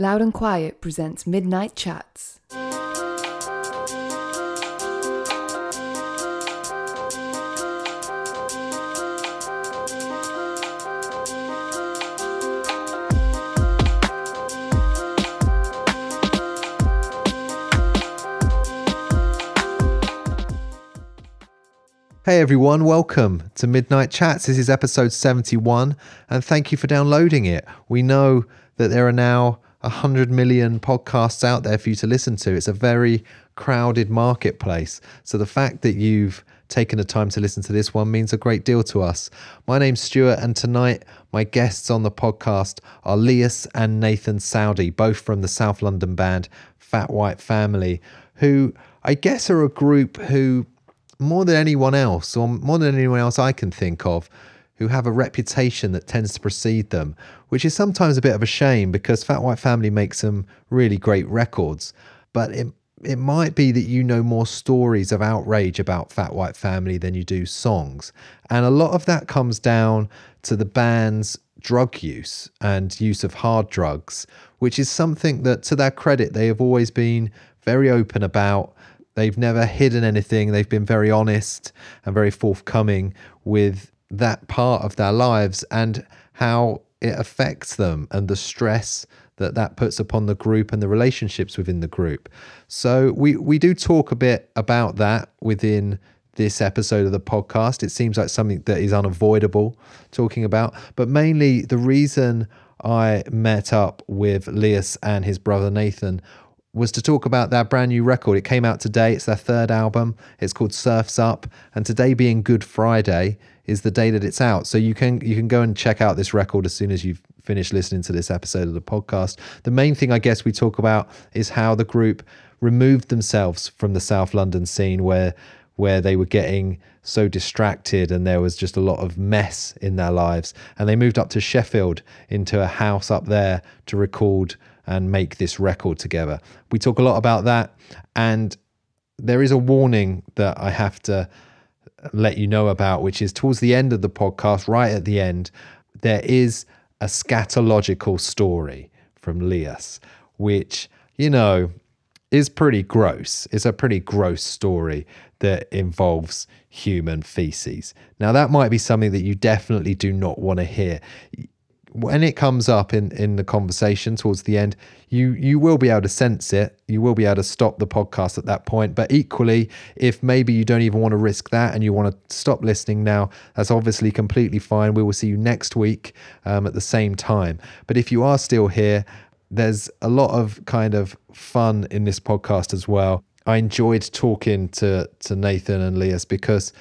Loud and Quiet presents Midnight Chats. Hey everyone, welcome to Midnight Chats. This is episode 71 and thank you for downloading it. We know that there are now 100 million podcasts out there for you to listen to. It's a very crowded marketplace. So the fact that you've taken the time to listen to this one means a great deal to us. My name's Stuart and tonight my guests on the podcast are Lias and Nathan Saudi, both from the South London band Fat White Family, who I guess are a group who more than anyone else I can think of, who have a reputation that tends to precede them, which is sometimes a bit of a shame because Fat White Family makes some really great records. But it might be that you know more stories of outrage about Fat White Family than you do songs. And a lot of that comes down to the band's drug use and use of hard drugs, which is something that, to their credit, they have always been very open about. They've never hidden anything. They've been very honest and very forthcoming with that part of their lives and how it affects them and the stress that that puts upon the group and the relationships within the group. So we do talk a bit about that within this episode of the podcast. It seems like something that is unavoidable talking about, but mainly the reason I met up with Lias and his brother Nathan was to talk about their brand new record. It came out today. It's their third album. It's called Serf's Up. And today being Good Friday is the day that it's out. So you can go and check out this record as soon as you've finished listening to this episode of the podcast. The main thing I guess we talk about is how the group removed themselves from the South London scene where they were getting so distracted and there was just a lot of mess in their lives. And they moved up to Sheffield into a house up there to record and make this record together. We talk a lot about that, and there is a warning that I have to let you know about, which is towards the end of the podcast, right at the end, there is a scatological story from Lias, which, you know, is pretty gross. It's a pretty gross story that involves human feces. Now, that might be something that you definitely do not want to hear. When it comes up in the conversation towards the end, you will be able to sense it. You will be able to stop the podcast at that point. But equally, if maybe you don't even want to risk that and you want to stop listening now, that's obviously completely fine. We will see you next week at the same time. But if you are still here, there's a lot of kind of fun in this podcast as well. I enjoyed talking to Nathan and Lias because,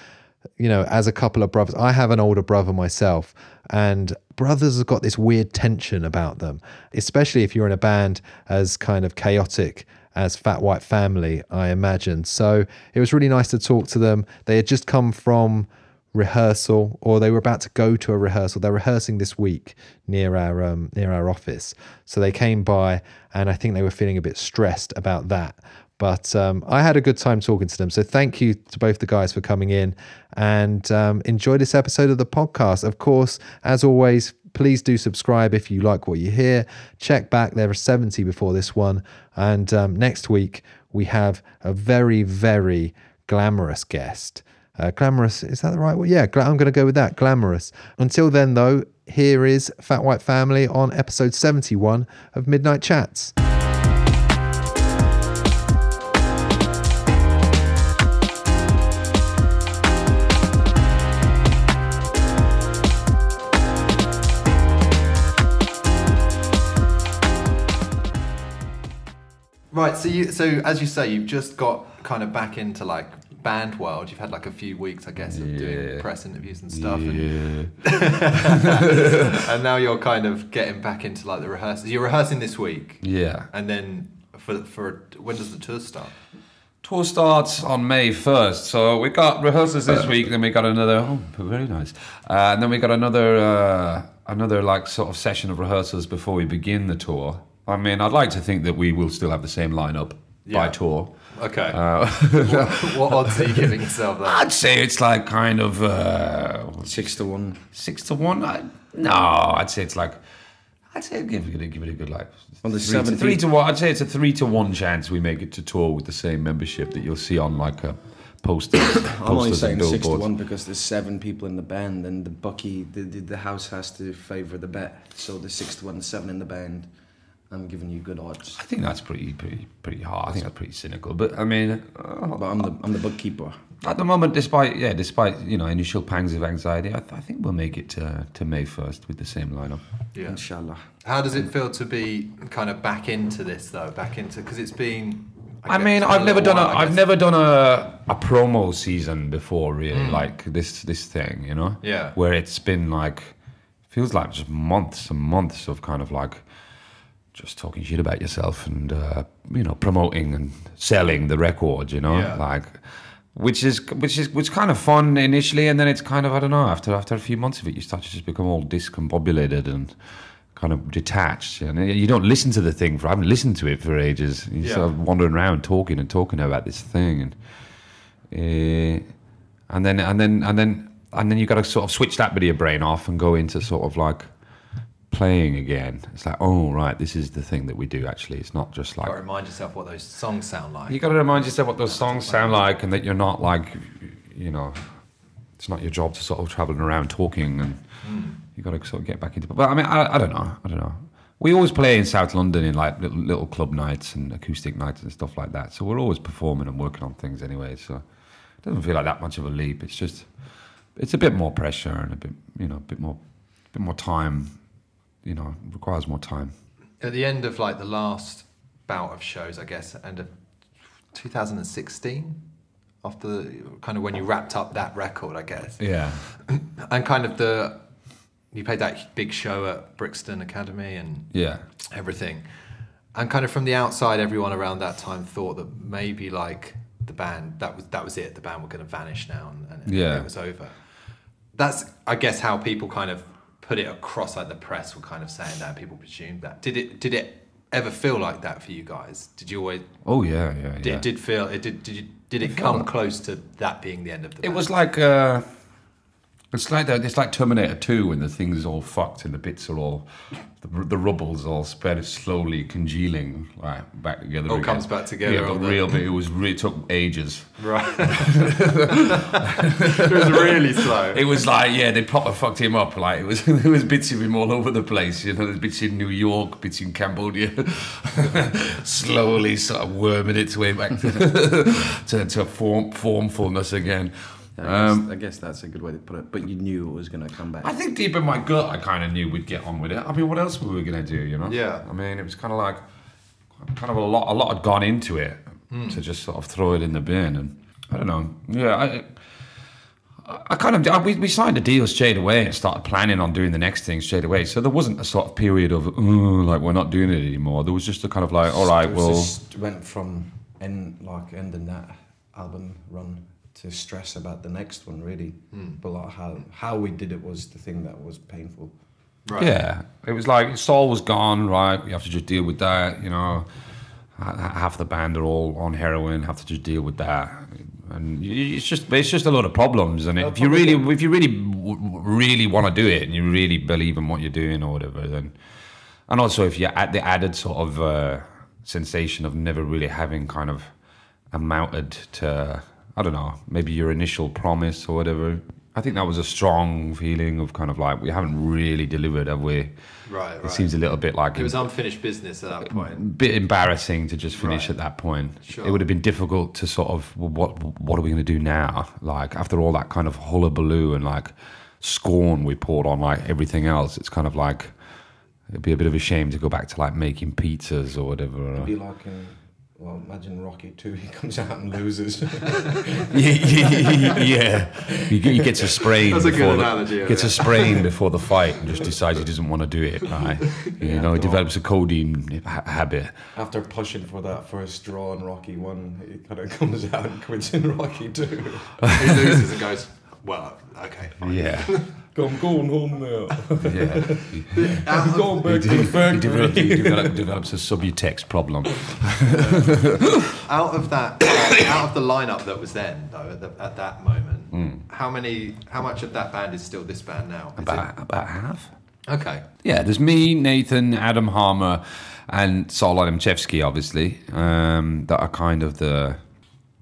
you know, as a couple of brothers, I have an older brother myself, and brothers have got this weird tension about them, especially if you're in a band as kind of chaotic as Fat White Family, I imagine. So it was really nice to talk to them. They had just come from rehearsal, or they were about to go to a rehearsal. They're rehearsing this week near our office. So they came by and I think they were feeling a bit stressed about that. But I had a good time talking to them. So thank you to both the guys for coming in, and enjoy this episode of the podcast. Of course, as always, please do subscribe if you like what you hear. Check back. There are 70 before this one. And next week, we have a very, very glamorous guest. Glamorous, is that the right word? Yeah, I'm going to go with that, glamorous. Until then, though, here is Fat White Family on episode 71 of Midnight Chats. Right, so as you say, you've just got kind of back into like band world. You've had like a few weeks, I guess, of doing press interviews and stuff. Yeah. And now you're kind of getting back into like the rehearsals. You're rehearsing this week. Yeah. And then for when does the tour start? Tour starts on May 1st. So we got rehearsals this week. Then we got another. Oh, very nice. And then we got another like sort of session of rehearsals before we begin the tour. I mean, I'd like to think that we will still have the same lineup by tour. Okay. What odds are you giving yourself there? I'd say it's like kind of 6-1. 6-1? No, I'd say it's like I'd say give it a good like. On the three to one, I'd say it's a 3 to 1 chance we make it to tour with the same membership that you'll see on like a poster. I'm only saying 6 to 1 because there's 7 people in the band, and the Bucky, the house has to favour the bet. So the 6 to 1, 7 in the band. I'm giving you good odds. I think that's pretty hard. I think that's pretty cynical. But I mean, but I'm the bookkeeper. At the moment, despite you know initial pangs of anxiety, I think we'll make it to May 1st with the same lineup. Yeah, inshallah. How does it feel to be kind of back into this though? Back into because it's been. I've never done a promo season before really like this thing, you know. Yeah. Where it's been like, feels like just months and months of kind of like. Just talking shit about yourself and you know promoting and selling the record, you know, like which kind of fun initially, and then it's kind of I don't know after a few months of it, you start to just become all discombobulated and kind of detached, and you don't listen to the thing for I haven't listened to it for ages. You're sort of wandering around talking about this thing, and then you got to sort of switch that bit of your brain off and go into sort of like. Playing again, it's like, oh right, this is the thing that we do actually. It's not just like. You gotta remind yourself what those songs sound like. You gotta remind yourself what those songs sound like, and that you're not like, you know, it's not your job to sort of traveling around talking, and you gotta sort of get back into. But I mean, I don't know. We always play in South London in like little club nights and acoustic nights and stuff like that. So we're always performing and working on things anyway. So it doesn't feel like that much of a leap. It's just, it's a bit more pressure and a bit more time. You know, it requires more time. At the end of like the last bout of shows, I guess, end of 2016, after kind of when you wrapped up that record, I guess. Yeah. And kind of you played that big show at Brixton Academy and everything. And kind of from the outside, everyone around that time thought that maybe like the band, that was it. The band were going to vanish now and it was over. That's, I guess, how people kind of put it across, like the press were kind of saying that, people presumed that. Did it ever feel like that for you guys? Did you always? Oh yeah. Did it come close to that being the end of the band? It was like it's like Terminator 2 when the thing's all fucked and the bits are all the rubble's all spread, it's slowly congealing like back together. It all comes back together. Yeah, but it took ages. Right. It was really slow. It was like they proper fucked him up. Like there was bits of him all over the place. You know, there's bits in New York, bits in Cambodia. Slowly sort of worming its way back to formfulness again. I guess that's a good way to put it. But you knew it was going to come back. I think deep in my gut, I kind of knew we'd get on with it. I mean, what else were we going to do, you know? Yeah. I mean, it was kind of like, a lot had gone into it to just sort of throw it in the bin. And I don't know. Yeah, we signed a deal straight away and started planning on doing the next thing straight away. So there wasn't a sort of period of, like, we're not doing it anymore. There was just a kind of like, all right, well. It just went from ending that album run to stress about the next one, really. But like how we did it was the thing that was painful. Right. Yeah, it was like Saul was gone, right? We have to just deal with that, you know. Half the band are all on heroin. Have to just deal with that, and it's just a lot of problems. And if you really want to do it, and you really believe in what you're doing or whatever, then, and also if you add the added sort of sensation of never really having kind of amounted to. I don't know, maybe your initial promise or whatever. I think that was a strong feeling of kind of like, we haven't really delivered, have we? Right. It seems a little bit like... It was unfinished business at that point. A bit embarrassing to just finish at that point. Sure. It would have been difficult to sort of, what are we going to do now? Like, after all that kind of hullabaloo and like scorn we poured on like everything else, it's kind of like, it'd be a bit of a shame to go back to like making pizzas or whatever. It'd be like... Well, imagine Rocky 2, he comes out and loses. He gets a sprain. That's a good analogy. Gets a sprain before the fight and just decides he doesn't want to do it. Right? You know, he develops a codeine habit. After pushing for that first draw in Rocky 1, he kind of comes out and quits in Rocky 2. He loses and goes, well, okay, fine. Yeah. I'm going home now. Yeah. I'm going back to the factory. He develops a subutex problem. Out of the lineup that was then, though, at that moment, how much of that band is still this band now? About half. Okay. Yeah, there's me, Nathan, Adam Harmer, and Saul Ademchevsky, obviously, that are kind of the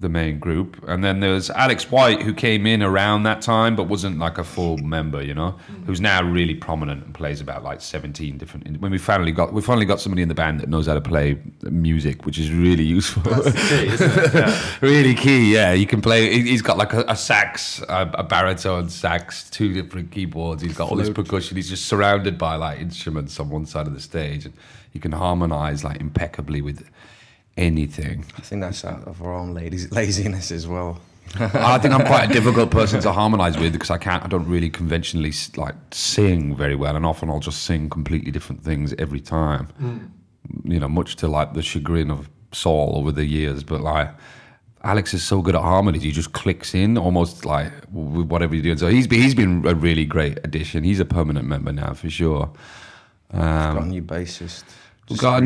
main group. And then there's Alex White, who came in around that time but wasn't like a full member, you know, who's now really prominent and plays about like 17 different... When we finally got somebody in the band that knows how to play music, which is really useful. That's key, isn't it? Yeah. Really key, yeah. You can play... He's got like a sax, a baritone sax, two different keyboards. He's got all this percussion. He's just surrounded by like instruments on one side of the stage. And you can harmonise like impeccably with... anything. I think that's out of our own laziness as well. I think I'm quite a difficult person to harmonise with because I don't really conventionally like sing very well, and often I'll just sing completely different things every time. You know, much to like the chagrin of Saul over the years, but like Alex is so good at harmonies, he just clicks in almost like with whatever you're doing. So he's been a really great addition. He's a permanent member now for sure. I've got a new bassist. We've got a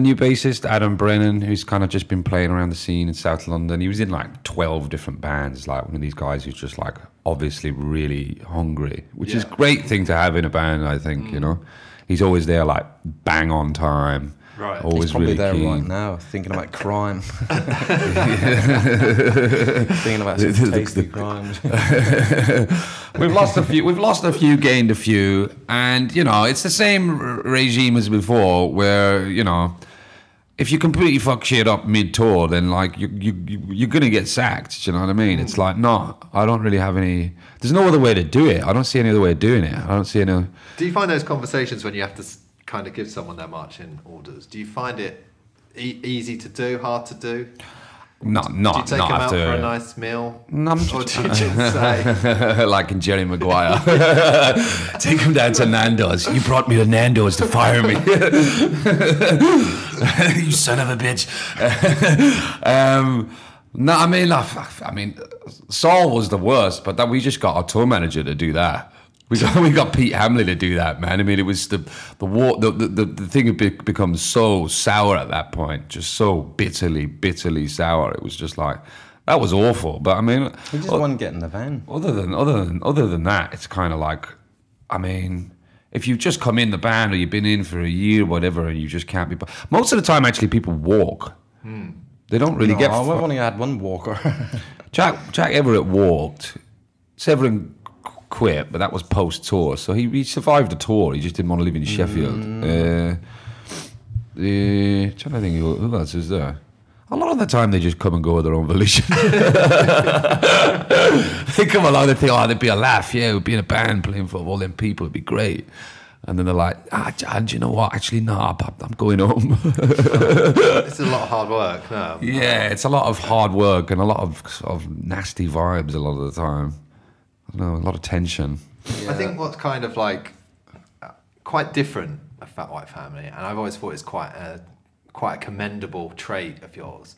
new bassist, Adam Brennan, who's kind of just been playing around the scene in South London. He was in like 12 different bands, like one of these guys who's just like obviously really hungry, which is a great thing to have in a band, I think, you know. He's always there like bang on time. Right. Always he's probably really there keen. Right now, thinking about crime. Thinking about some tasty crimes. We've lost a few, gained a few, and you know it's the same regime as before. Where you know, if you completely fuck shit up mid-tour, then like you're gonna get sacked. Do you know what I mean? It's like no, I don't really have any. There's no other way to do it. I don't see any other way of doing it. I don't see any. Do you find those conversations when you have to kind of give someone their marching orders? Do you find it easy to do, hard to do? Do you take them out for a nice meal? No, I'm just, or do you just say... like in Jerry Maguire. Take them down to Nando's. You brought me to Nando's to fire me. You son of a bitch. No, I mean, Saul was the worst, but that we just got our tour manager to do that. We got Pete Hamley to do that, man. I mean, it was the thing had become so sour at that point, just so bitterly sour. It was just like that was awful. But I mean, we just want to get in the van. Other than that, it's kind of like, I mean, if you've just come in the band or you've been in for a year, or whatever, and you just can't be. Most of the time, actually, people walk. They don't really get. I've only had one walker. Jack Everett walked. Severin quit, but that was post-tour, so he survived the tour. He just didn't want to live in Sheffield. Trying to think who else is there. A lot of the time they just come and go with their own volition. They come along, they think, oh, there'd be a laugh, yeah, we'd be in a band playing for all them people, it'd be great. And then they're like, do you know what? Actually, no, I'm going home. It's a lot of hard work. No, yeah, it's a lot of hard work and a lot of sort of nasty vibes a lot of the time. No, a lot of tension. Yeah. I think what's kind of like quite different of Fat White Family, and I've always thought it's quite a commendable trait of yours,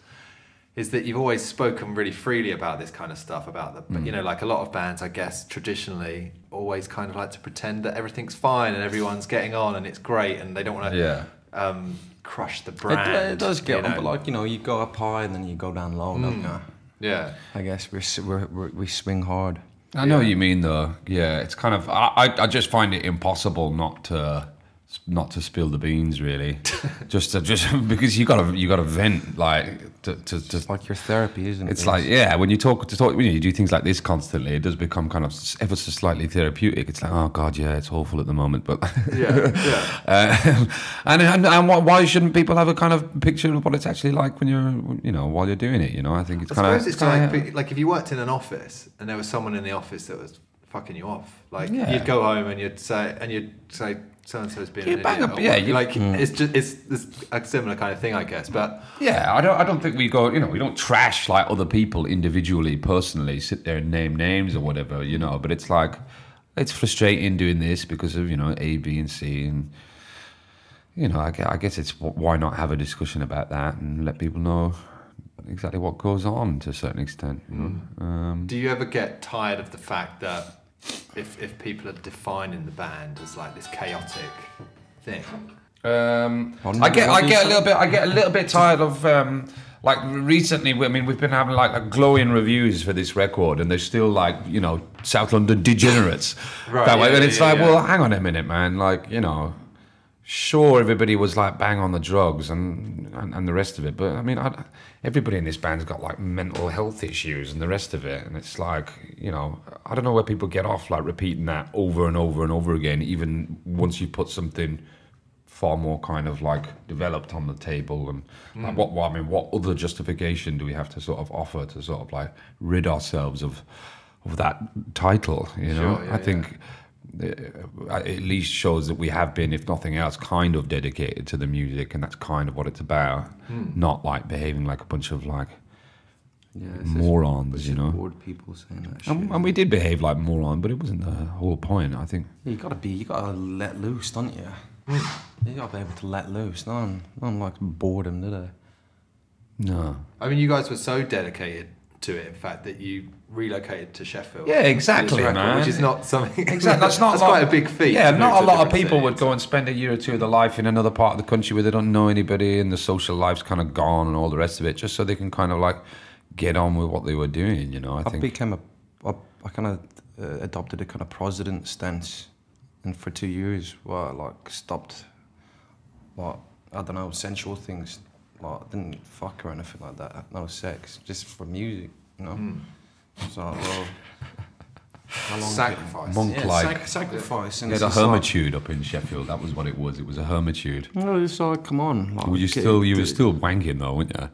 is that you've always spoken really freely about this kind of stuff, about the, you know, like a lot of bands, I guess, traditionally always kind of like to pretend that everything's fine and everyone's getting on and it's great and they don't want to crush the brand. It does get on, but like, you know, you go up high and then you go down low, don't you? Yeah. I guess we swing hard. I know what you mean, though. Yeah, it's kind of... I just find it impossible not to spill the beans, really. just because you got to vent, like to it's like your therapy, isn't it? It's like, yeah, when you talk, when you do things like this constantly, it does become kind of ever so slightly therapeutic. It's like, oh God, yeah, it's awful at the moment, but and why shouldn't people have a kind of picture of what it's actually like when you're, you know, while you're doing it? You know, I think it's kind of like if you worked in an office and there was someone in the office that was fucking you off, like you'd go home and you'd say. So-and-so's been an idiot. It's a similar kind of thing, I guess. But yeah, I don't think we go. You know, we don't trash like other people individually, personally. Sit there and name names or whatever, you know. But it's like, it's frustrating doing this because of, you know, A, B, and C, and you know, I guess it's why not have a discussion about that and let people know exactly what goes on to a certain extent. You know? Do you ever get tired of the fact that? If people are defining the band as like this chaotic thing, I get a little bit tired of Like recently, I mean, we've been having like glowing reviews for this record, and they're still like, you know, South London degenerates. Right. That way. Yeah, and it's well, hang on a minute, man. Like, you know, sure, everybody was like bang on the drugs and the rest of it. But I mean, everybody in this band's got like mental health issues and the rest of it. And it's like, you know, I don't know where people get off like repeating that over and over and over again, even once you put something far more kind of like developed on the table. And like, what I mean, what other justification do we have to sort of offer to sort of like rid ourselves of that title, you know? Sure, yeah, I think it at least shows that we have been, if nothing else, kind of dedicated to the music, and that's kind of what it's about. Not like behaving like a bunch of like morons, you know. Bored people saying that shit. And we did behave like morons, but it wasn't the whole point, I think. Yeah, you gotta let loose, don't you? You gotta be able to let loose. No one likes boredom, do they? No. I mean, you guys were so dedicated to it, in fact, that you relocated to Sheffield. Yeah, exactly, man. Which is not something. Exactly. That's quite a big feat. Yeah, not a lot of people would go and spend a year or two of their life in another part of the country where they don't know anybody and the social life's kind of gone and all the rest of it, just so they can kind of like get on with what they were doing. You know, I think. I kind of adopted a kind of president stance. And for 2 years, well, like, stopped, like, I don't know, sensual things. Like, I didn't fuck or anything like that. No sex, just for music, you know? So, well, how long sacrifice. Monk-like. Yeah, sacrifice. And yeah, the hermitude up in Sheffield, that was what it was. It was a hermitude. No, it's like, come on. Like, you were still wanking, though, weren't you?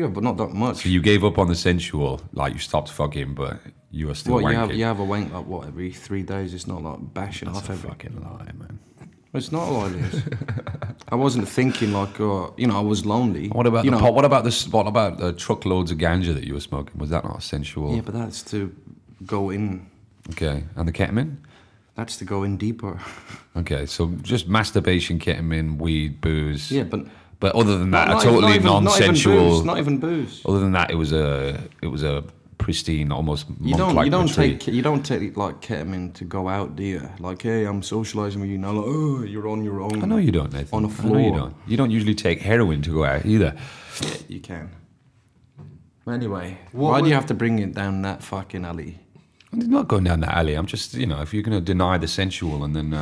Yeah, but not that much. So you gave up on the sensual, like you stopped fucking, but you were still wanking. You have a wank like what, every 3 days? It's not like bashing off every... That's a fucking lie, man. It's not a lie, Lias. I wasn't thinking like, you know, I was lonely. What about the truckloads of ganja that you were smoking? Was that not sensual? Yeah, but that's to go in. Okay, and the ketamine? That's to go in deeper. Okay, so just masturbation, ketamine, weed, booze. Yeah, but... But other than that, totally non-sensual. Not even booze. Other than that, it was a pristine, almost monk-like retreat. You don't take like ketamine to go out, do you? Like, hey, I'm socialising with you now. Like, oh, you're on your own. I know you don't, Nathan. On a floor. I know you don't. You don't usually take heroin to go out either. Yeah, you can. Anyway, why do you have to bring it down that fucking alley? I'm not going down that alley. I'm just, you know, if you're going to deny the sensual and then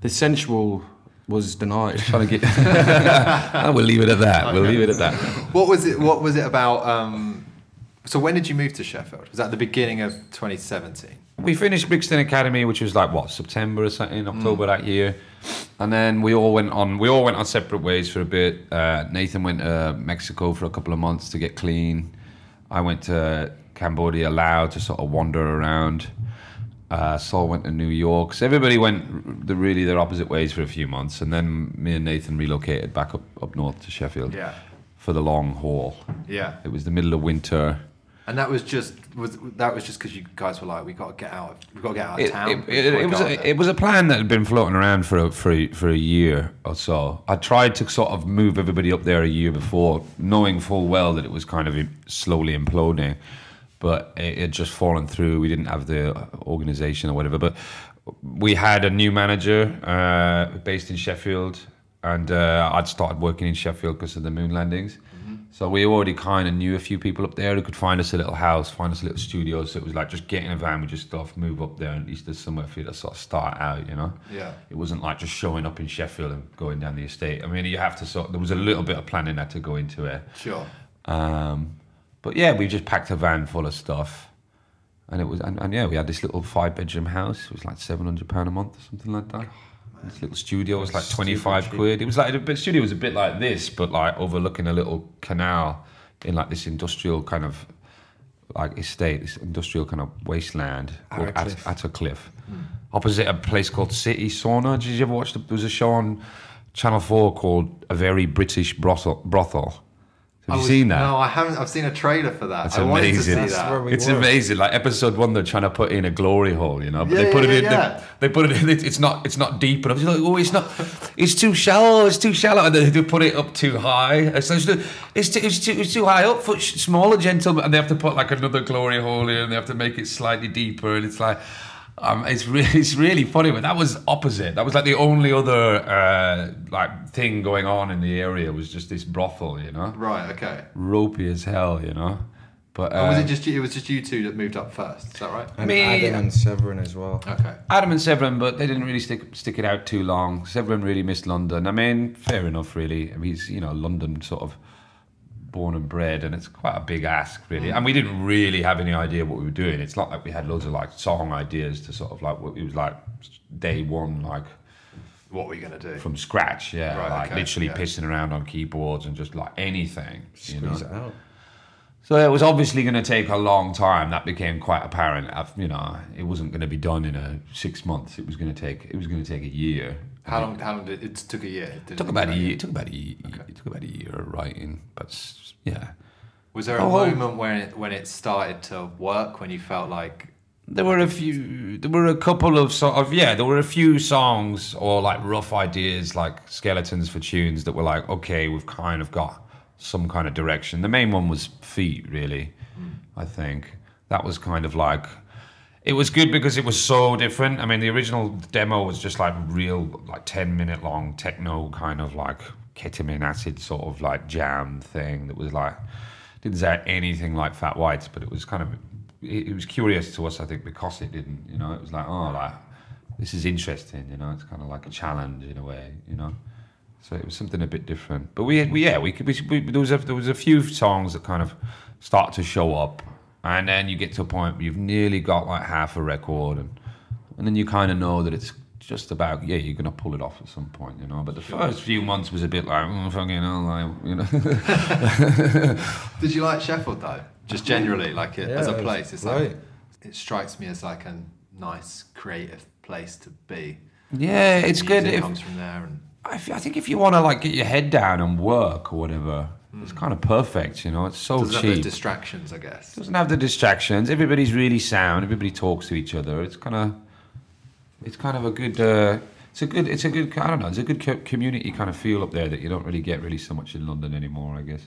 the sensual. Was denied. Trying to get. And we'll leave it at that. Okay. We'll leave it at that. What was it about? So when did you move to Sheffield? Was that the beginning of 2017? We finished Brixton Academy, which was like what, September or something, October that year, and then we all went on separate ways for a bit. Nathan went to Mexico for a couple of months to get clean. I went to Cambodia, Laos, to sort of wander around. Saul went to New York. So everybody went their opposite ways for a few months, and then me and Nathan relocated back up north to Sheffield for the long haul. Yeah, it was the middle of winter, and that was just because you guys were like, we got to get out of town. It was a plan that had been floating around for a year or so. I tried to sort of move everybody up there a year before, knowing full well that it was kind of slowly imploding. But it had just fallen through. We didn't have the organisation or whatever. But we had a new manager based in Sheffield, and I'd started working in Sheffield because of the moon landings. So we already kind of knew a few people up there who could find us a little house, find us a little studio. So it was like just get in a van with your stuff, move up there, and at least there's somewhere for you to sort of start out, you know? Yeah. It wasn't like just showing up in Sheffield and going down the estate. I mean, you have to there was a little bit of planning that to go into it. Sure. But yeah, we just packed a van full of stuff, and we had this little 5-bedroom house. It was like £700 a month or something like that. Oh, this little studio was like 25 quid. It was like the studio was a bit like this, but like overlooking a little canal in like this industrial kind of like estate, this industrial kind of wasteland at a cliff, opposite a place called City Sauna. Did you ever watch? There was a show on Channel 4 called A Very British Brothel. Have you seen that? No, I haven't. I've seen a trailer for that. It's amazing. Like episode 1, they're trying to put in a glory hole, you know. But they put it in. It's not deep enough. It's like, oh, it's too shallow. It's too shallow. And they put it up too high. So it's too high up for smaller gentlemen. And they have to put like another glory hole in. And they have to make it slightly deeper. And it's like. It's really funny, but that was opposite. That was like the only other like thing going on in the area was just this brothel, you know. Right. Okay. Ropey as hell, you know. But was it just you two that moved up first? Is that right? And me, Adam and Severin as well. Okay. Adam and Severin, but they didn't really stick it out too long. Severin really missed London. I mean, fair enough, really. I mean, he's, you know, London sort of born and bred, and it's quite a big ask, really. And we didn't really have any idea what we were doing. It's not like we had loads of like song ideas to sort of like. It was like day one, like what were you gonna do from scratch? Yeah, right, like okay, literally pissing around on keyboards and just like anything. Squeeze you know? It out. So it was obviously going to take a long time. That became quite apparent. You know, it wasn't going to be done in 6 months. It was going to take a year. How long did it took a year? It took about a year. It took about a year of writing. But yeah, was there a moment when it started to work, when you felt like? There were a few songs or like rough ideas, like skeletons for tunes that were like, okay, we've kind of got some kind of direction. The main one was Feet, really. I think that was kind of like, it was good because it was so different. I mean, the original demo was just like real, like 10-minute long techno kind of like ketamine acid sort of like jam thing that was like, didn't sound anything like Fat White's, but it was kind of, it was curious to us, I think, because it didn't, you know, it was like, oh, like, this is interesting, you know, it's kind of like a challenge in a way, you know. So it was something a bit different, but there was a few songs that kind of start to show up, and then you get to a point where you've nearly got like half a record, and then you kind of know that it's just about, yeah, you're gonna pull it off at some point, you know. But the first few months was a bit like, fucking hell, like, you know. Did you like Sheffield though? Just generally, like it, yeah, as a place, it's right. Like it strikes me as like a nice creative place to be. Yeah, it's good. It comes from there and. I think if you want to like get your head down and work or whatever, it's kind of perfect, you know. It's so doesn't cheap. Doesn't have the distractions, I guess. Doesn't have the distractions. Everybody's really sound. Everybody talks to each other. It's kind of a good. It's a good. I don't know. It's a good community kind of feel up there that you don't really get really so much in London anymore, I guess.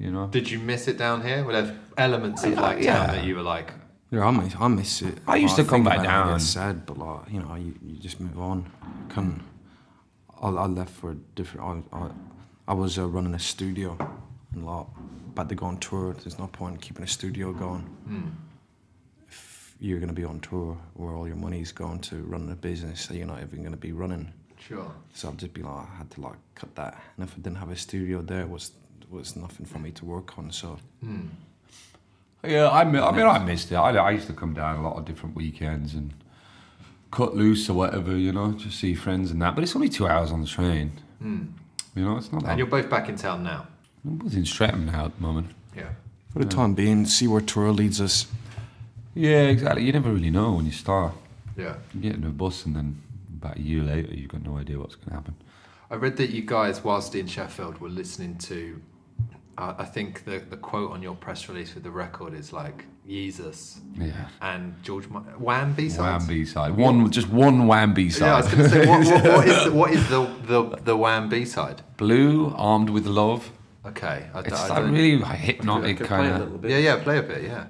You know. Did you miss it down here? Were there elements of like town that you were like? Yeah, I miss it. I used to come back down. I get sad, but like, you know, you just move on. I left for a different. I was running a studio, and like, about to go on tour. There's no point in keeping a studio going if you're going to be on tour, where all your money's going to running a business that you're not even going to be running. Sure. So I'd just be like, I had to like cut that. And if I didn't have a studio, there was nothing for me to work on. So. Yeah, I missed it. I used to come down a lot of different weekends and. Cut loose or whatever, you know, just see friends and that. But it's only 2 hours on the train. You know, it's not that. And you're both back in town now? I'm both in Streatham now at the moment. Yeah. For the time being, see where tour leads us. Yeah, exactly. You never really know when you start. Yeah. You get into a bus and then about a year later, you've got no idea what's going to happen. I read that you guys, whilst in Sheffield, were listening to, I think the quote on your press release with the record is like, Yeezus, yeah, and George Michael, Wham B-sides. Wham B-side, just one Wham B-side. Yeah, I was going to say, what is the Wham B-side? Blue Armed with Love. Okay, it's like really hypnotic kind of. Yeah, play a bit. Yeah,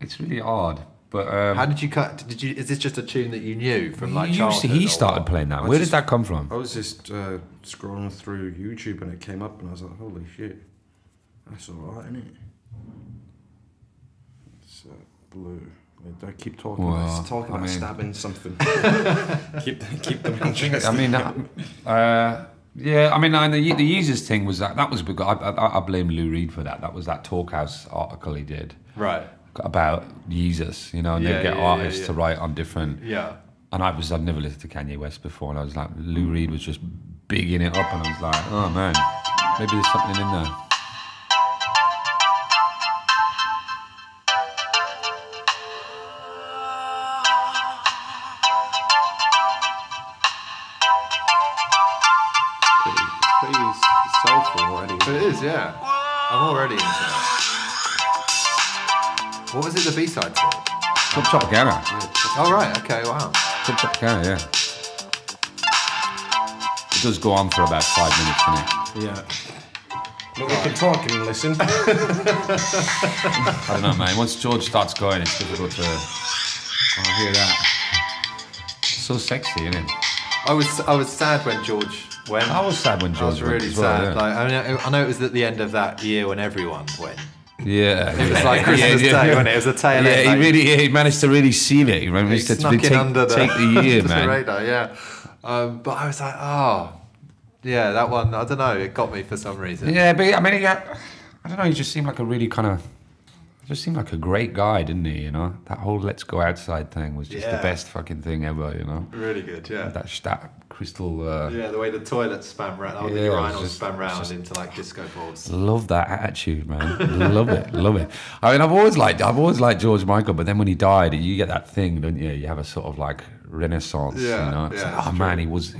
it's really odd. But how did you cut? Did you? Is this just a tune that you knew from like childhood? He started playing that. Where did that come from? I was just scrolling through YouTube and it came up, and I was like, holy shit, that's alright, isn't it? Blue. I keep talking. Well, talking about stabbing something. keep them interested. I mean, yeah. I mean, the Yeezus thing was that. That was because I blame Lou Reed for that. That was that Talkhouse article he did. Right. About Yeezus, you know, and they get artists to write on different. Yeah. And I'd never listened to Kanye West before, and I was like, Lou Reed was just bigging it up, and I was like, oh man, maybe there's something in there. Yeah, I'm already into it. What was it the B-side for? Chop Chop Gamma. Yeah. Oh right, okay, wow. Chop Chop Gamma, yeah. It does go on for about 5 minutes, doesn't it? Yeah. Look, we can talk and listen. I don't know, man. Once George starts going, it's difficult to hear that. so sexy, isn't it? I was sad when George went. I was sad when George went. I was really sad. Well, yeah. Like, I know it was at the end of that year when everyone went. Yeah, it was like Christmas Day, wasn't it? It was a tail end. Yeah, he managed to really seal it. He managed to take the year, man. The radar, yeah. But I was like, oh, yeah, that one. I don't know. It got me for some reason. Yeah, but I mean, I don't know. He just seemed like a really kind of. Just seemed like a great guy, didn't he? You know, that whole "let's go outside" thing was just the best fucking thing ever. You know, really good. Yeah, that crystal. Yeah, the way the toilet spam round, the urinal spam round into like disco balls. Love that attitude, man. Love it, love it. I mean, I've always liked George Michael, but then when he died, you get that thing, don't you? You have a sort of like renaissance. Yeah, you know? It's like, oh man, he was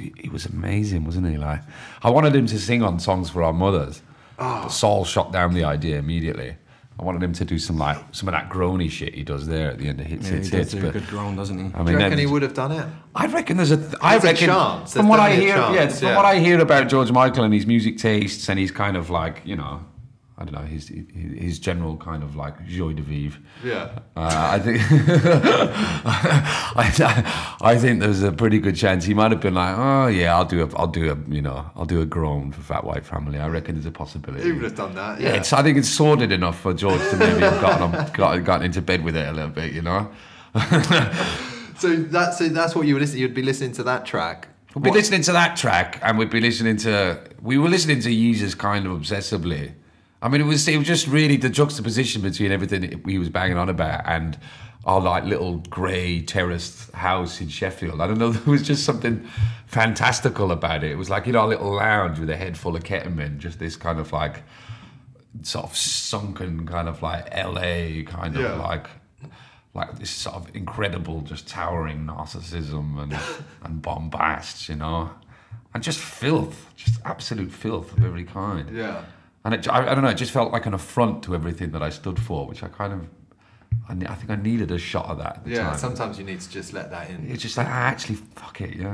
amazing, wasn't he? Like, I wanted him to sing on Songs for Our Mothers. Oh. But Saul shot down the idea immediately. I wanted him to do some of that groany shit he does there at the end of Hits. He's a good groan, doesn't he? I mean, do you reckon he would have done it? I reckon there's a chance. From what I hear, from what I hear about George Michael and his music tastes and his kind of like, you know, I don't know, his general kind of like joie de vivre. Yeah. I think I think there's a pretty good chance he might have been like, oh yeah, I'll do a groan for Fat White Family. I reckon there's a possibility. He would have done that. Yeah. I think it's sordid enough for George to maybe have gotten into bed with it a little bit, you know. So that's what you were listening. You'd be listening to that track. We'd be listening to that track, and we were listening to Yeezus kind of obsessively. I mean, it was just really the juxtaposition between everything he was banging on about and our like little grey terraced house in Sheffield. I don't know, there was just something fantastical about it. It was like, you know, our little lounge with a head full of ketamine, just this kind of like sort of sunken kind of like LA kind of like this sort of incredible just towering narcissism and and bombast, you know, and just filth, just absolute filth of every kind. Yeah. And I don't know, it just felt like an affront to everything that I stood for, which I think I needed a shot of that at the time. Yeah, sometimes you need to just let that in. It's just like, actually, fuck it, yeah,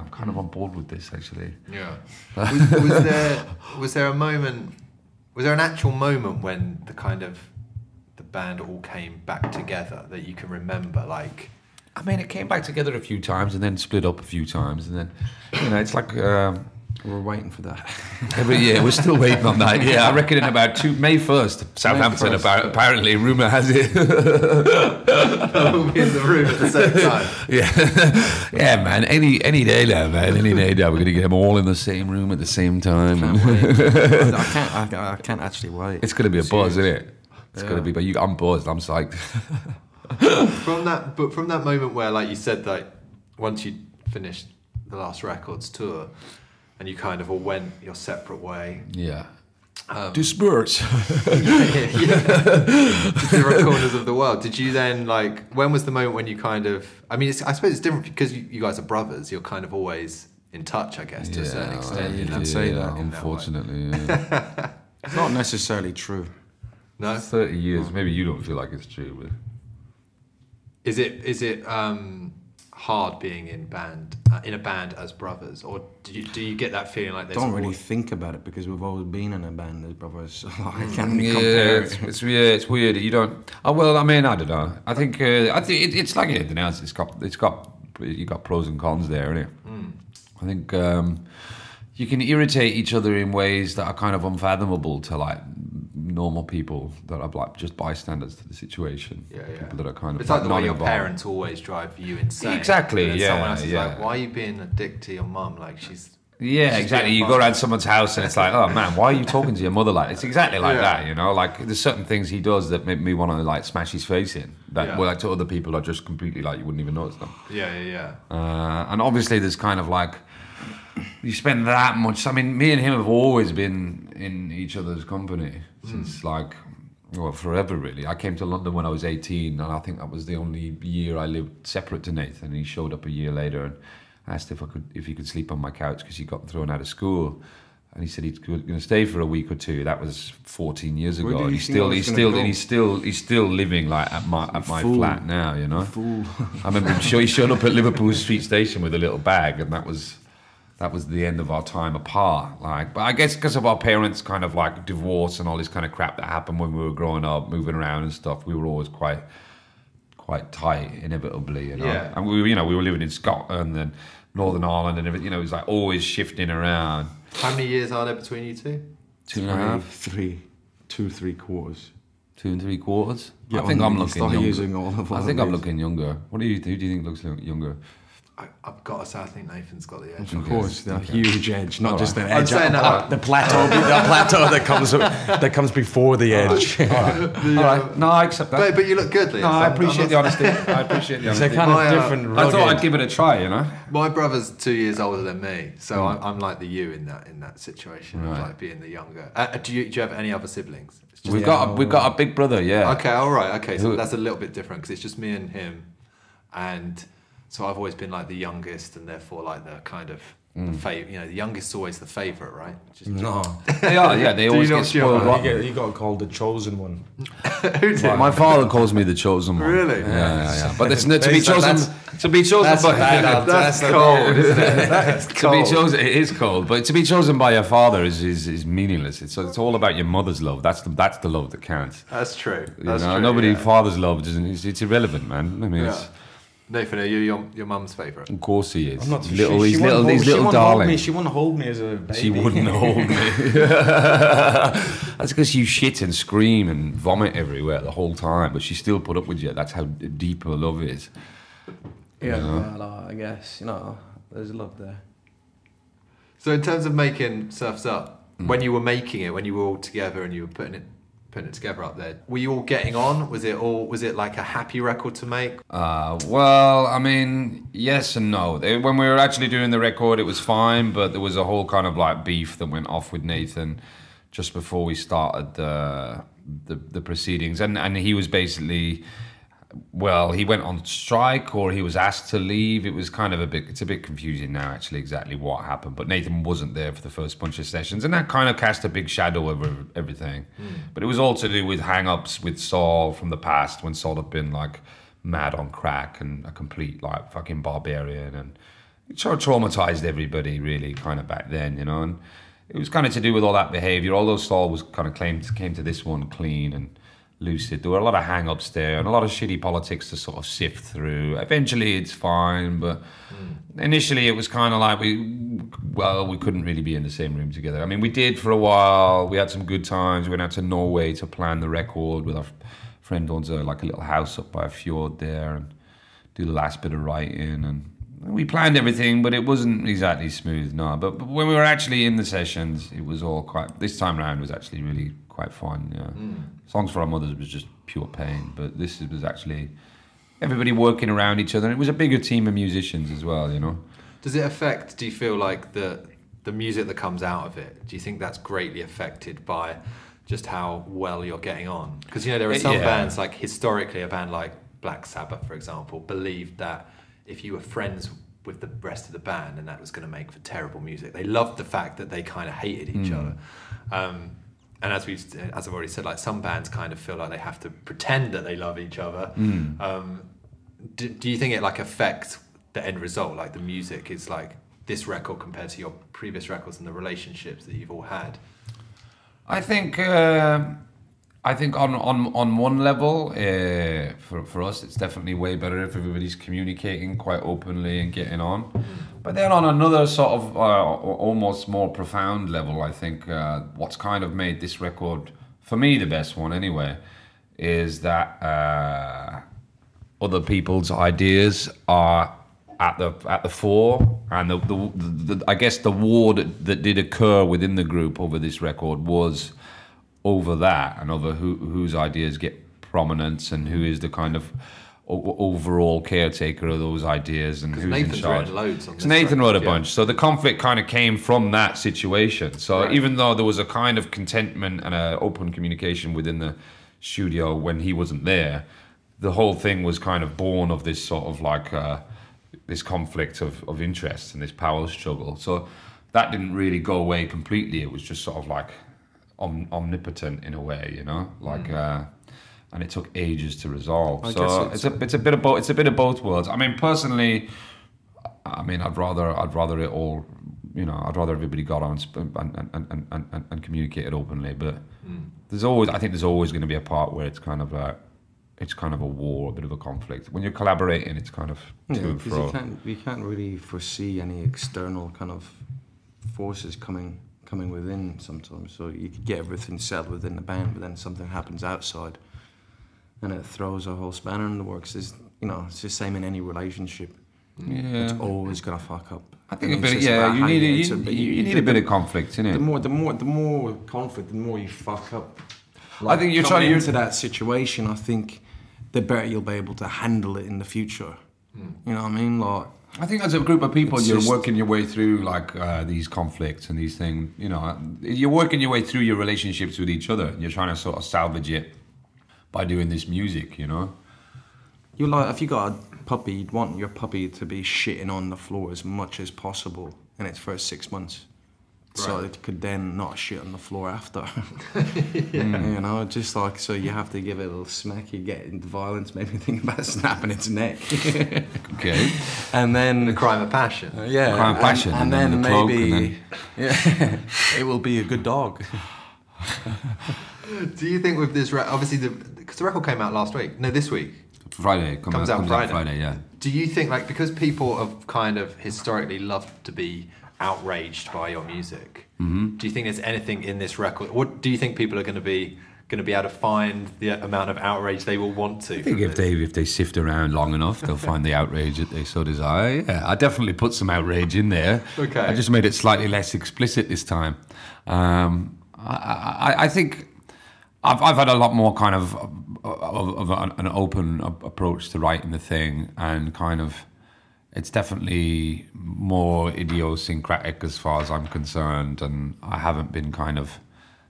I'm kind of on board with this, actually. Yeah. Was there an actual moment when the band all came back together that you can remember, like... I mean, it came back together a few times and then split up a few times and then, you know, it's like... We're waiting for that. Every year, we're still waiting on that. Yeah, I reckon in about May 1st, Southampton, apparently, rumour has it. We'll be in the room at the same time. Yeah, yeah, man, any day now, man, any day now, we're going to get them all in the same room at the same time. I can't actually wait. It's going to be a buzz, isn't it? It's going to be, but I'm buzzed, I'm psyched. From that moment where, like you said, like, once you finished the last records tour, and you kind of all went your separate way. Yeah. Disperse. To different corners of the world. Did you then, like, when was the moment when you kind of... I mean, I suppose it's different because you guys are brothers. You're kind of always in touch, I guess, to a certain extent. You can say that, unfortunately. Yeah. It's not necessarily true. No? 30 years. Maybe you don't feel like it's true, but... Is it hard being in a band as brothers, or do you get that feeling like this? Don't really think about it because we've always been in a band as brothers. So I can't compare. It's weird. You don't. Oh, well, I mean, I don't know. I think it's like anything else. You've got pros and cons there, isn't it? Mm. I think you can irritate each other in ways that are kind of unfathomable to like normal people that are like just bystanders to the situation. Yeah. People that are kind of. It's like the way your parents always drive you insane. Exactly. And someone else is like, why are you being a dick to your mum? Like she's. Yeah, she's exactly. You go around someone's house and it's like, oh man, why are you talking to your mother like? It's exactly like that, you know. Like there's certain things he does that make me want to like smash his face in. That well, like to other people are just completely like you wouldn't even notice them. Yeah. And obviously there's kind of like. You spend that much. I mean, me and him have always been in each other's company since like, well, forever really. I came to London when I was 18, and I think that was the only year I lived separate to Nathan. He showed up a year later and asked if he could sleep on my couch because he got thrown out of school, and he said he's going to stay for a week or two. That was 14 years ago. And he's still living like at my flat now. You know. Fool. I remember he showed up at Liverpool Street Station with a little bag, and that was. That was the end of our time apart. Like, but I guess because of our parents' kind of like divorce and all this kind of crap that happened when we were growing up, moving around and stuff, we were always quite quite tight, inevitably, you know. Yeah. And we were living in Scotland and Northern Ireland and everything, you know, it was like always shifting around. How many years are there between you two? 2.5 2 3/4 2 3/4 Yeah, I think I'm looking younger. Using all of I think I'm looking younger. What do you? Who do you think looks younger? I've got to say, I think Nathan's got the edge. Of course, the huge edge, not all just right. an edge. Up, the plateau, the plateau that comes before the edge. All right. All right. No, I accept that. But you look good, Lias. No, I appreciate the honesty. It's a kind of different. I thought I'd give it a try, you know. My brother's 2 years older than me, so I'm like the you in that situation, right. Like being the younger. Do you have any other siblings? We've got a big brother, yeah. Okay, all right, okay. So that's a little bit different because it's just me and him, and so I've always been like the youngest, and therefore like the kind of favorite. You know, the youngest is always the favorite, right? No, they are. Yeah, they always get spoiled. You got called the chosen one. Who did? Right. My father calls me the chosen one. Really? Yeah. But it's to be chosen. To be chosen by that's cold, isn't it? That's cold. To be chosen, it is cold. But to be chosen by your father is meaningless. It's all about your mother's love. That's the love that counts. That's true. Father's love doesn't. It's irrelevant, man. I mean, it's... Nathan, are you your mum's favourite? Of course he is. I'm not little, sure. She wouldn't hold me as a baby. She wouldn't hold me. That's because you shit and scream and vomit everywhere the whole time, but she still put up with you. That's how deep her love is. Yeah, you know? Well, I guess, you know, there's love there. So in terms of making Surf's Up, when you were making it, when you were all together and you were putting it together up there, were you all getting on? Was it like a happy record to make? Well, I mean, yes and no. When we were actually doing the record, it was fine, but there was a whole kind of like beef that went off with Nathan just before we started the proceedings, and he was basically, well, he went on strike or he was asked to leave. It was kind of a bit confusing now actually exactly what happened, but Nathan wasn't there for the first bunch of sessions and that kind of cast a big shadow over everything. But it was all to do with hang-ups with Saul from the past when Saul had been like mad on crack and a complete like fucking barbarian and traumatized everybody really kind of back then, you know, and it was kind of to do with all that behavior, although Saul was kind of came to this one clean and lucid. There were a lot of hang-ups there and a lot of shitty politics to sort of sift through. Eventually it's fine, but initially it was kind of like we couldn't really be in the same room together. I mean, we did for a while. We had some good times. We went out to Norway to plan the record with our friend owns like a little house up by a fjord there and do the last bit of writing, and we planned everything, but it wasn't exactly smooth, no. But when we were actually in the sessions, it was all quite... This time around was actually really quite fun, yeah. Songs for Our Mothers was just pure pain, but this was actually everybody working around each other, and it was a bigger team of musicians as well, you know. Does it affect, do you feel like the music that comes out of it, do you think that's greatly affected by just how well you're getting on? Because, you know, there are some bands, like historically a band like Black Sabbath, for example, believed that if you were friends with the rest of the band, and that was going to make for terrible music. They loved the fact that they kind of hated each other. And as I've already said, like some bands kind of feel like they have to pretend that they love each other. Do you think it like affects the end result? Like the music is like this record compared to your previous records and the relationships that you've all had? I think on one level, for us, it's definitely way better if everybody's communicating quite openly and getting on. But then on another sort of almost more profound level, I think what's kind of made this record, for me, the best one anyway, is that other people's ideas are at the fore, and the I guess the war that did occur within the group over this record was over that and over whose ideas get prominence and who is the kind of overall caretaker of those ideas and who's Nathan's in charge. Nathan wrote a bunch, so the conflict kind of came from that situation. So even though there was a kind of contentment and an open communication within the studio when he wasn't there, the whole thing was kind of born of this sort of like this conflict of interests and this power struggle. So that didn't really go away completely. It was just sort of like omnipotent in a way, you know, like and it took ages to resolve. So it's a bit of both. It's a bit of both worlds. I mean, personally, I mean, I'd rather it all, you know, I'd rather everybody got on and communicated openly. But there's always, I think, there's always going to be a part where it's kind of like it's kind of a war, a bit of a conflict. When you're collaborating, it's kind of to and fro. You can't really foresee any external kind of forces coming within sometimes. So you could get everything settled within the band, but then something happens outside, and it throws a whole spanner in the works. It's, you know, it's the same in any relationship. Yeah, it's always gonna fuck up. I think a bit. Yeah, you need a bit of conflict, innit? The more conflict, the more you fuck up. Like, I think you're trying into that situation. I think the better you'll be able to handle it in the future. Mm. You know what I mean? Like, I think as a group of people, you're working your way through like these conflicts and these things. You know, you're working your way through your relationships with each other. You're trying to sort of salvage it by doing this music. You know, you like if you got a puppy, you'd want your puppy to be shitting on the floor as much as possible in its first 6 months. Right. So it could then not shit on the floor after. Yeah. You know, just like, so you have to give it a little smack, you get into violence, maybe think about snapping its neck. Okay. And then... the crime of passion. Yeah. Crime of passion. And then maybe... yeah, it will be a good dog. Do you think with this... obviously, because the record came out last week. No, this week. Friday. Comes out Friday, yeah. Do you think, like, because people have kind of historically loved to be... outraged by your music. Mm-hmm. Do you think there's anything in this record? What do you think people are going to be able to find the amount of outrage they will want to? I think if they sift around long enough, they'll find the outrage that they so desire. Yeah, I definitely put some outrage in there. Okay. I just made it slightly less explicit this time. I think I've had a lot more kind of an open approach to writing the thing, and kind of. It's definitely more idiosyncratic as far as I'm concerned, and I haven't been kind of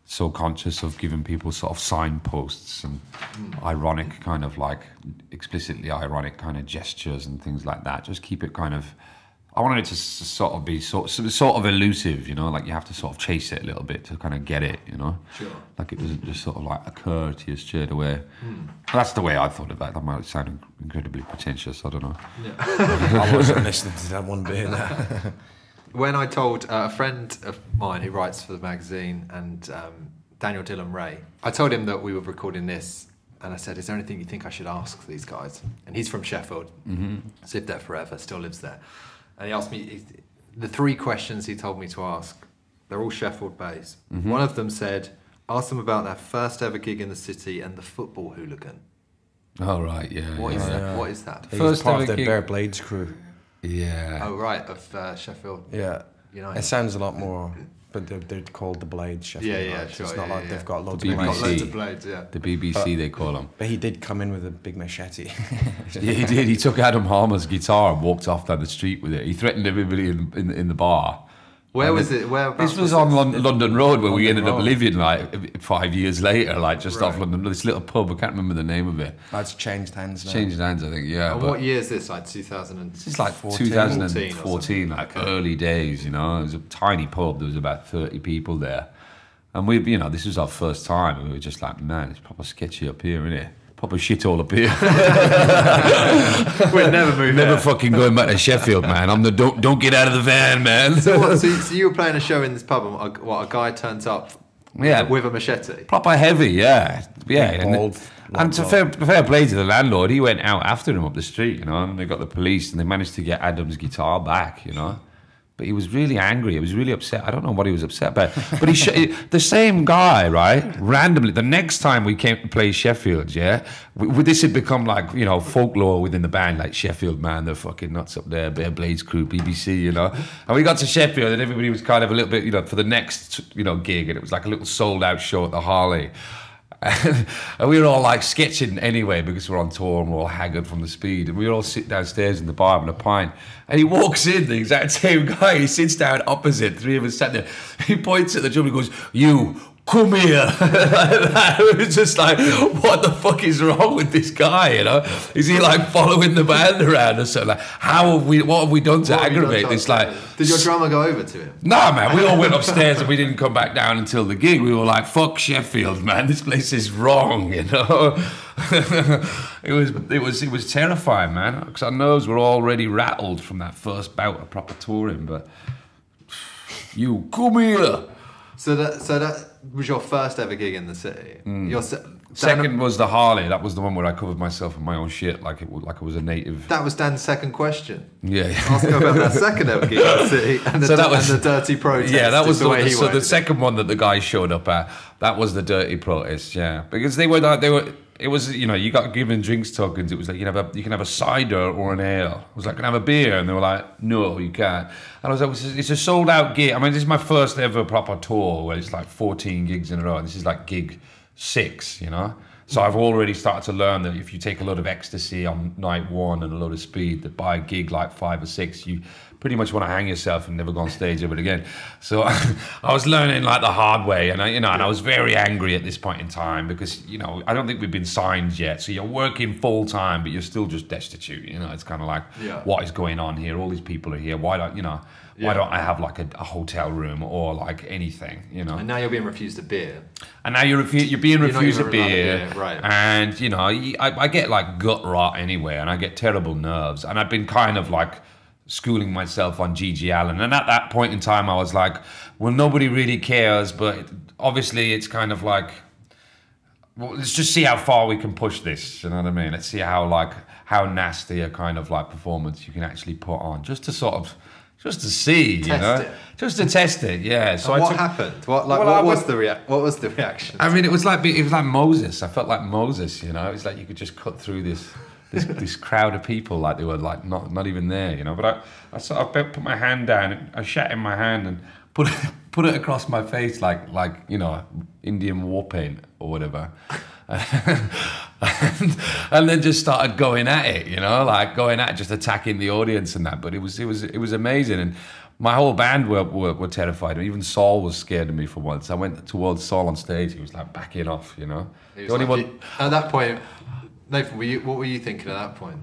so conscious of giving people sort of signposts and ironic kind of like, explicitly ironic kind of gestures and things like that. Just keep it kind of, I wanted it to sort of be sort of elusive, you know, like you have to sort of chase it a little bit to kind of get it, you know? Sure. Like it doesn't just sort of like occur to you straight away. Mm. That's the way I thought of that. That might sound incredibly pretentious, I don't know. Yeah. I wasn't listening to that one bit. When I told a friend of mine who writes for the magazine and Daniel Dylan Ray, I told him that we were recording this and I said, is there anything you think I should ask these guys? And he's from Sheffield, he's lived there forever, still lives there. And he asked me, the three questions he told me to ask, they're all Sheffield-based. Mm-hmm. One of them said, ask them about their first ever gig in the city and the football hooligan. Oh, right, yeah. What is that? He was part of the Bear Blades crew. Yeah. Oh, right, of Sheffield. Yeah. United. It sounds a lot more, but they're called the Blades, Sheffield. Yeah, yeah, sure. It's not like they've got loads of blades. Yeah. The BBC, but they call them. But he did come in with a big machete. Yeah, he did. He took Adam Harmer's guitar and walked off down the street with it. He threatened everybody in the bar. Where was it? This was on London Road, where we ended up living like 5 years later, like just off London. This little pub, I can't remember the name of it. That's changed hands now. Changed hands, I think, yeah. And what year is this? Like 2014? It's like 2014, like early days, you know. It was a tiny pub, there was about 30 people there. And we, you know, this was our first time, and we were just like, man, it's proper sketchy up here, isn't it? Proper shit all up here. We're never moving. Never fucking going back to Sheffield, man. I'm the don't get out of the van, man. So you were playing a show in this pub, and a guy turns up, with a machete. Proper heavy, yeah. And to fair play to the landlord, he went out after him up the street, you know, and they got the police, and they managed to get Adam's guitar back, you know. But he was really angry. He was really upset. I don't know what he was upset about. But the same guy, right? Randomly, the next time we came to play Sheffield, this had become like, you know, folklore within the band, like Sheffield, man, they're fucking nuts up there, Bear Blades crew, BBC, you know. And we got to Sheffield, and everybody was kind of a little bit, you know, for the next, you know, gig, and it was like a little sold-out show at the Harley. And we were all like sketching anyway because we're on tour and we're all haggard from the speed, and we all sit downstairs in the bar having a pint, and he walks in, the exact same guy, he sits down opposite, three of us sat there, he points at the drum and goes, you, come here. It was just like, what the fuck is wrong with this guy, you know? Is he like following the band around or something? Like, what have we done to aggravate this? Like, did your drummer go over to him? Nah, man, we all went upstairs and we didn't come back down until the gig. We were like, fuck Sheffield, man, this place is wrong, you know? It was terrifying, man, because our nerves were already rattled from that first bout of proper touring, but you, come here. So that was your first ever gig in the city. Mm. Your Second was the Harley. That was the one where I covered myself in my own shit, like I was a native. That was Dan's second question. Yeah, yeah. Ask him about that second Elgin City and the, so that was, and the dirty protest. Yeah, that was the way. So the second one that the guy showed up at, that was the dirty protest. Yeah, because they were like It was, you know, you got given drinks tokens. It was like, you can have a cider or an ale. I was like, can I have a beer? And they were like, no, you can't. And I was like, it's a sold out gig. I mean, this is my first ever proper tour where it's like 14 gigs in a row. And this is like gig 6, you know? So I've already started to learn that if you take a lot of ecstasy on night one and a lot of speed, that by gig like 5 or 6, you pretty much want to hang yourself and never go on stage ever again. So I was learning like the hard way, and I was very angry at this point in time because, you know, I don't think we've been signed yet. So you're working full time, but you're still just destitute. You know, it's kind of like, yeah, what is going on here? All these people are here. Why don't, you know, yeah, why don't I have like a hotel room or like anything, you know? And now you're being refused a beer. And now you're being refused a beer. Right. And, you know, I get like gut rot anyway, and I get terrible nerves. And I've been kind of like schooling myself on Gigi Allen. And at that point in time, I was like, well, nobody really cares, but obviously it's kind of like, well, let's just see how far we can push this. You know what I mean? Let's see how nasty a kind of like performance you can actually put on, just to sort of, just to see, you know, just to test it, yeah. So what happened? What was the reaction? I mean, it was like Moses. I felt like Moses, you know. It was like you could just cut through this crowd of people, like they were like not even there, you know. But I sort of put my hand down, I shat in my hand and put it across my face, like you know, Indian war paint or whatever. And then just started going at it, you know, like going at it, just attacking the audience and that. But it was amazing, and my whole band were terrified. Even Saul was scared of me for once. I went towards Saul on stage. He was like backing off, you know. At that point, Nathan, what were you thinking at that point?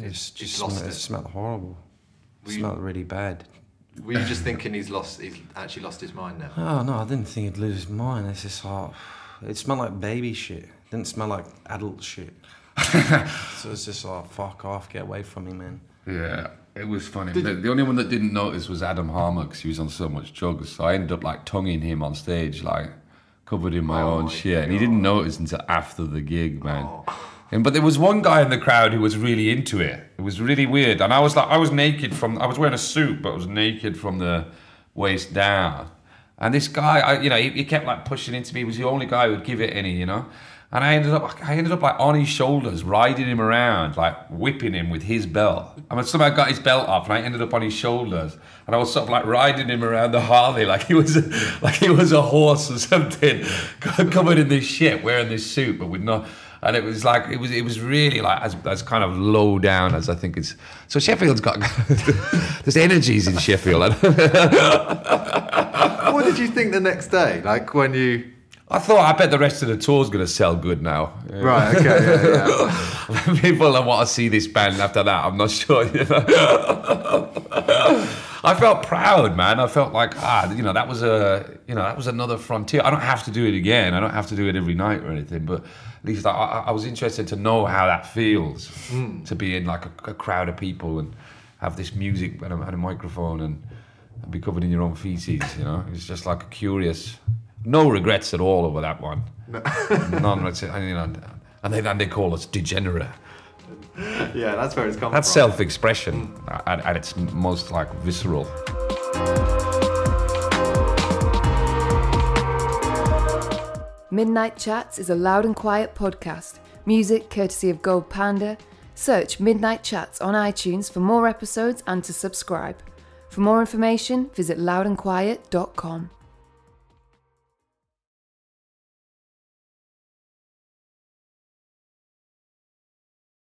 It smelled horrible. It smelled really bad. Were you just thinking he's actually lost his mind now? Oh no, I didn't think he'd lose his mind. It's just like, it smelled like baby shit. Didn't smell like adult shit. So it's just like, fuck off, get away from me, man. Yeah, it was funny. The only one that didn't notice was Adam Harmer, because he was on so much drugs. So I ended up like tonguing him on stage, like covered in my own shit. And he didn't notice until after the gig, man. Oh. But there was one guy in the crowd who was really into it. It was really weird. And I was like, I was wearing a suit, but I was naked from the waist down. And this guy, he kept like pushing into me. He was the only guy who would give it any, you know? And I ended up like on his shoulders, riding him around, like whipping him with his belt. I mean, somehow got his belt off, and I ended up on his shoulders, and I was sort of like riding him around the Harley, like he was a horse or something, covered in this shit, wearing this suit, but with no. And it was really like as kind of low down as I think it's. So Sheffield's got there's energies in Sheffield. What did you think the next day? Like when you. I thought, I bet the rest of the tour's going to sell good now. Yeah. Right, okay, yeah. People want to see this band after that, I'm not sure. You know? I felt proud, man. I felt like, that was another frontier. I don't have to do it again. I don't have to do it every night or anything, but at least I was interested to know how that feels, to be in like a crowd of people and have this music and a microphone and be covered in your own feces, you know? It's just like a curious... No regrets at all over that one. No. None, you know, and they call us degenerate. Yeah, that's where it's come from. That's self-expression at its most like visceral. Midnight Chats is a Loud and Quiet podcast. Music courtesy of Gold Panda. Search Midnight Chats on iTunes for more episodes and to subscribe. For more information, visit loudandquiet.com.